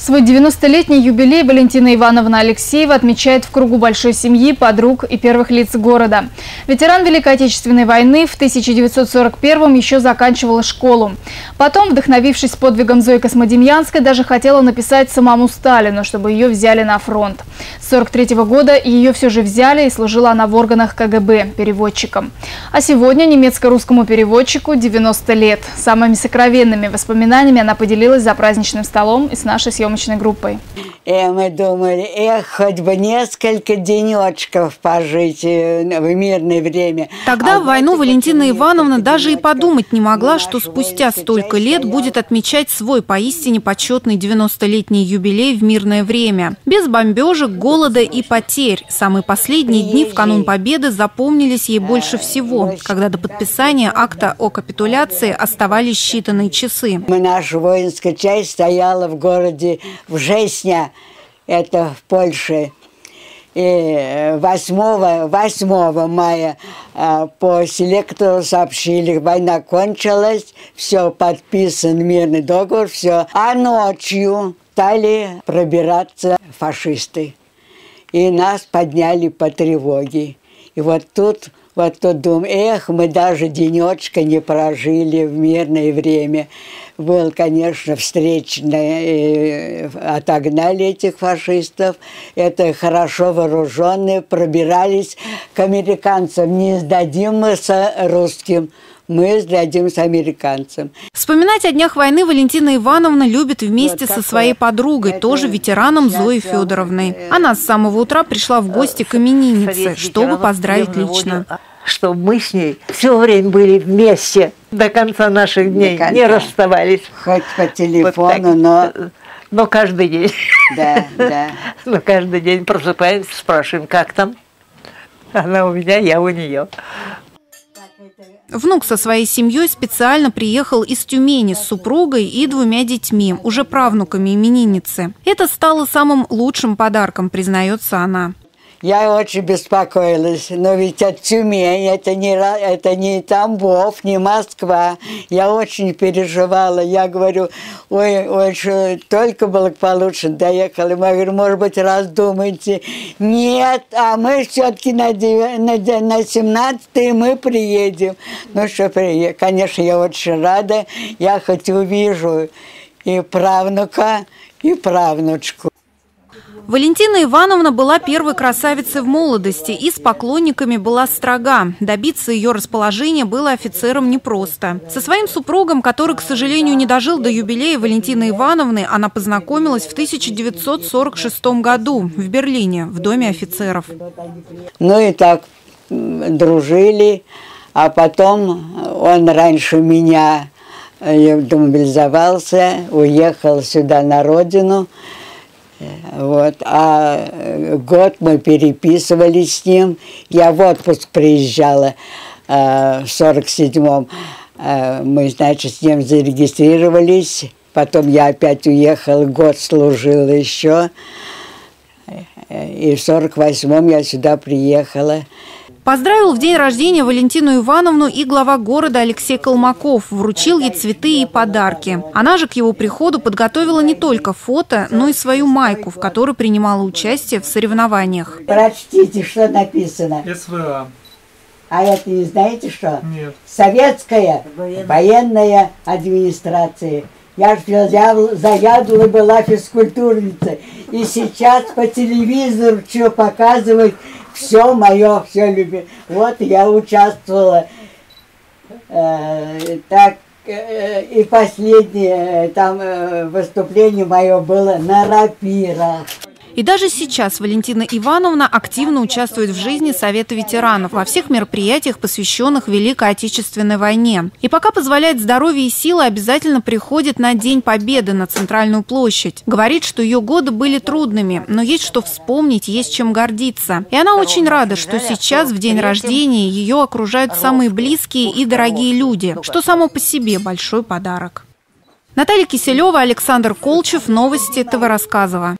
Свой 90-летний юбилей Валентина Ивановна Алексеева отмечает в кругу большой семьи, подруг и первых лиц города. Ветеран Великой Отечественной войны в 1941-м еще заканчивала школу. Потом, вдохновившись подвигом Зои Космодемьянской, даже хотела написать самому Сталину, чтобы ее взяли на фронт. С 1943-го года ее все же взяли, и служила она в органах КГБ переводчиком. А сегодня немецко-русскому переводчику 90 лет. Самыми сокровенными воспоминаниями она поделилась за праздничным столом и с нашей съемкой. Группой. И мы думали, хоть бы несколько денечков пожить в мирное время. Тогда в войну Валентина Ивановна даже и подумать не могла, что спустя столько лет будет отмечать свой поистине почетный 90-летний юбилей в мирное время. Без бомбежек, голода и потерь. Самые последние дни в канун Победы запомнились ей больше всего, когда до подписания акта о капитуляции оставались считанные часы. Наша воинская часть стояла в городе в Жесне, это в Польше, и 8 мая по селектору сообщили, война кончилась, все, подписан мирный договор, все. А ночью стали пробираться фашисты, и нас подняли по тревоге. И вот тут думаю, мы даже денечка не прожили в мирное время. Был, конечно, встречный, отогнали этих фашистов. Это хорошо вооруженные, пробирались к американцам. Не сдадим мы с русским. Мы сдадимся американцам. Вспоминать о днях войны Валентина Ивановна любит вместе со своей подругой, тоже ветераном Зоей Федоровной. Она с самого утра пришла в гости к имениннице, чтобы поздравить лично. Чтобы мы с ней все время были вместе до конца наших дней, не расставались. Хоть по телефону, но каждый день. Да, да. Но каждый день просыпаемся, спрашиваем, как там. Она у меня, я у нее. Внук со своей семьей специально приехал из Тюмени с супругой и 2 детьми, уже правнуками именинницы. Это стало самым лучшим подарком, признается она. Я очень беспокоилась, но ведь от Тюмени, это не Тамбов, не Москва. Я очень переживала. Я говорю, ой, только благополучно доехали. Я говорю, может быть, раздумайте. Нет, а мы все-таки на 17-й мы приедем. Ну что, конечно, я очень рада. Я хоть увижу и правнука, и правнучку. Валентина Ивановна была первой красавицей в молодости и с поклонниками была строга. Добиться ее расположения было офицерам непросто. Со своим супругом, который, к сожалению, не дожил до юбилея Валентины Ивановны, она познакомилась в 1946 году в Берлине, в Доме офицеров. Ну и так дружили, а потом он раньше меня демобилизовался, уехал сюда на родину. Вот. А год мы переписывались с ним. Я в отпуск приезжала в 47-м. Мы, значит, с ним зарегистрировались. Потом я опять уехала, год служила еще. И в 48-м я сюда приехала. Поздравил в день рождения Валентину Ивановну и глава города Алексей Калмаков. Вручил ей цветы и подарки. Она же к его приходу подготовила не только фото, но и свою майку, в которой принимала участие в соревнованиях. Прочтите, что написано. СВА. А это не знаете что? Нет. Советская военная администрация. Я же заядлая была физкультурница. И сейчас по телевизору что показывают. Все мое, все любимое. Вот я участвовала. И последнее там выступление мое было на рапирах. И даже сейчас Валентина Ивановна активно участвует в жизни Совета ветеранов во всех мероприятиях, посвященных Великой Отечественной войне. И пока позволяет здоровье и силы, обязательно приходит на День Победы на Центральную площадь. Говорит, что ее годы были трудными, но есть что вспомнить, есть чем гордиться. И она очень рада, что сейчас, в день рождения, ее окружают самые близкие и дорогие люди, что само по себе большой подарок. Наталья Киселева, Александр Колчев, Новости ТВ Рассказово.